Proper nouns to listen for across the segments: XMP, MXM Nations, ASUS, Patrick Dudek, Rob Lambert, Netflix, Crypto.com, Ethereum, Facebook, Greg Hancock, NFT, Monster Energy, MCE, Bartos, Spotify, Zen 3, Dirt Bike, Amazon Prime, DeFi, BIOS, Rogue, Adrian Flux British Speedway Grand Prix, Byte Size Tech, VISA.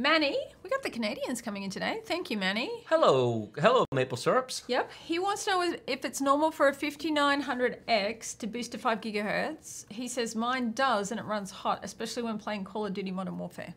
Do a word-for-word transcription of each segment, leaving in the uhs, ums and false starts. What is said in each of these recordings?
Manny, we got the Canadians coming in today. Thank you, Manny. Hello, hello, Maple Syrups. Yep, he wants to know if it's normal for a fifty-nine hundred X to boost to five gigahertz. He says mine does, and it runs hot, especially when playing Call of Duty Modern Warfare.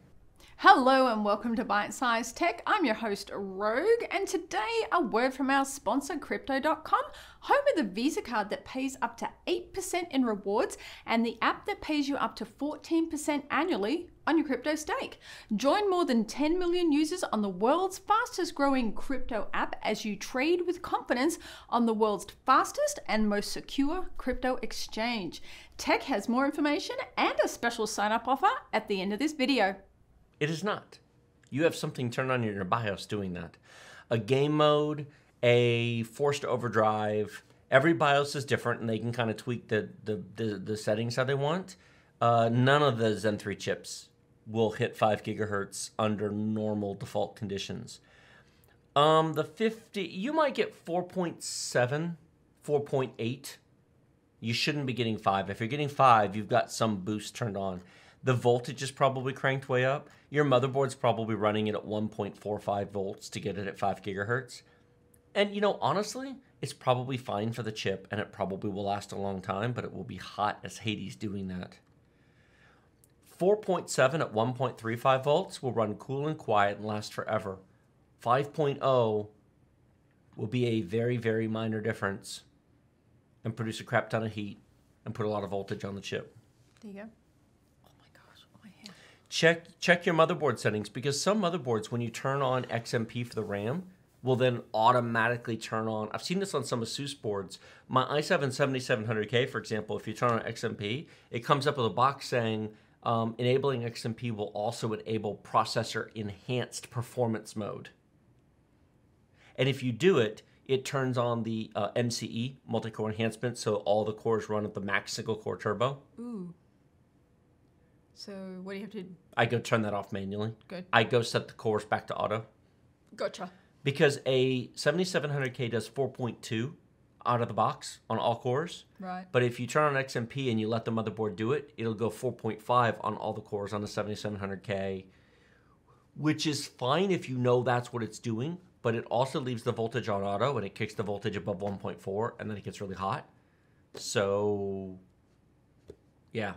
Hello and welcome to Byte Size Tech. I'm your host, Rogue, and today a word from our sponsor, Crypto dot com, home of the Visa card that pays up to eight percent in rewards and the app that pays you up to fourteen percent annually on your crypto stake. Join more than ten million users on the world's fastest growing crypto app as you trade with confidence on the world's fastest and most secure crypto exchange. Tech has more information and a special sign-up offer at the end of this video. It is not. You have something turned on in your BIOS doing that. A game mode, a forced overdrive. Every BIOS is different, and they can kind of tweak the the, the, the settings how they want. Uh, none of the Zen three chips will hit five gigahertz under normal default conditions. Um, the fifty, you might get four point seven, four point eight. You shouldn't be getting five. If you're getting five, you've got some boost turned on. The voltage is probably cranked way up. Your motherboard's probably running it at one point four five volts to get it at five gigahertz. And, you know, honestly, it's probably fine for the chip, and it probably will last a long time, but it will be hot as Hades doing that. four point seven at one point three five volts will run cool and quiet and last forever. five point oh will be a very, very minor difference and produce a crap ton of heat and put a lot of voltage on the chip. There you go. Check, check your motherboard settings, because some motherboards, when you turn on X M P for the RAM, will then automatically turn on. I've seen this on some ASUS boards. My i seven seventy-seven hundred K, for example, if you turn on X M P, it comes up with a box saying, um, enabling X M P will also enable processor enhanced performance mode. And if you do it, it turns on the uh, M C E, multi-core enhancement, so all the cores run at the max single core turbo. Ooh. So what do you have to do? I go turn that off manually. Good. I go set the cores back to auto. Gotcha. Because a seventy-seven hundred K does four point two out of the box on all cores. Right. But if you turn on X M P and you let the motherboard do it, it'll go four point five on all the cores on the seventy-seven hundred K, which is fine if you know that's what it's doing, but it also leaves the voltage on auto, and it kicks the voltage above one point four, and then it gets really hot. So, yeah.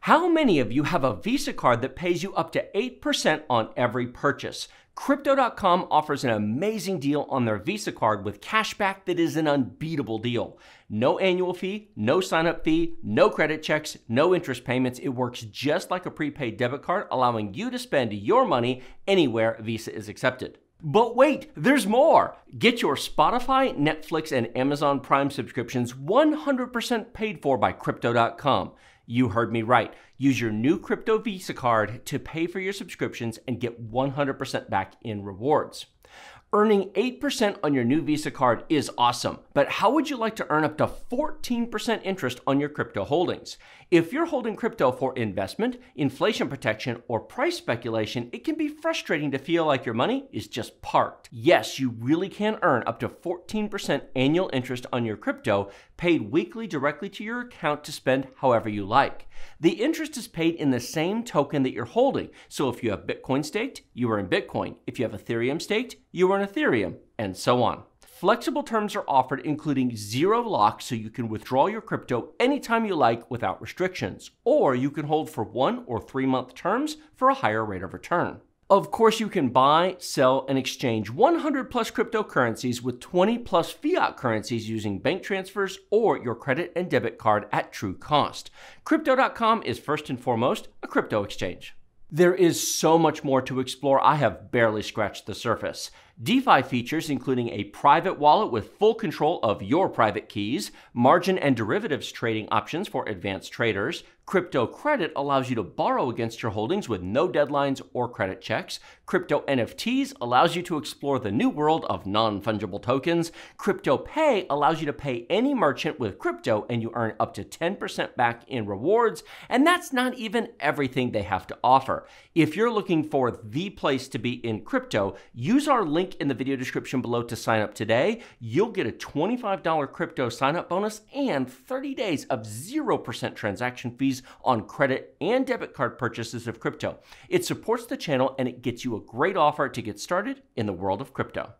How many of you have a Visa card that pays you up to eight percent on every purchase? Crypto dot com offers an amazing deal on their Visa card with cashback that is an unbeatable deal. No annual fee, no sign-up fee, no credit checks, no interest payments. It works just like a prepaid debit card, allowing you to spend your money anywhere Visa is accepted. But wait, there's more. Get your Spotify, Netflix, and Amazon Prime subscriptions one hundred percent paid for by Crypto dot com. You heard me right. Use your new crypto Visa card to pay for your subscriptions and get one hundred percent back in rewards. Earning eight percent on your new Visa card is awesome, but how would you like to earn up to fourteen percent interest on your crypto holdings? If you're holding crypto for investment, inflation protection, or price speculation, it can be frustrating to feel like your money is just parked. Yes, you really can earn up to fourteen percent annual interest on your crypto, paid weekly directly to your account to spend however you like. The interest is paid in the same token that you're holding. So if you have Bitcoin staked, you earn Bitcoin. If you have Ethereum staked, you earn Ethereum, and so on. Flexible terms are offered, including zero lock, so you can withdraw your crypto anytime you like without restrictions, or you can hold for one or three month terms for a higher rate of return. Of course, you can buy, sell, and exchange one hundred plus cryptocurrencies with twenty plus fiat currencies using bank transfers or your credit and debit card at true cost. Crypto dot com is first and foremost a crypto exchange. There is so much more to explore. I have barely scratched the surface. DeFi features, including a private wallet with full control of your private keys, margin and derivatives trading options for advanced traders. Crypto credit allows you to borrow against your holdings with no deadlines or credit checks. Crypto N F Ts allows you to explore the new world of non-fungible tokens. Crypto Pay allows you to pay any merchant with crypto, and you earn up to ten percent back in rewards. And that's not even everything they have to offer. If you're looking for the place to be in crypto, use our link link in the video description below to sign up today. You'll get a twenty-five dollar crypto sign-up bonus and thirty days of zero percent transaction fees on credit and debit card purchases of crypto. It supports the channel and it gets you a great offer to get started in the world of crypto.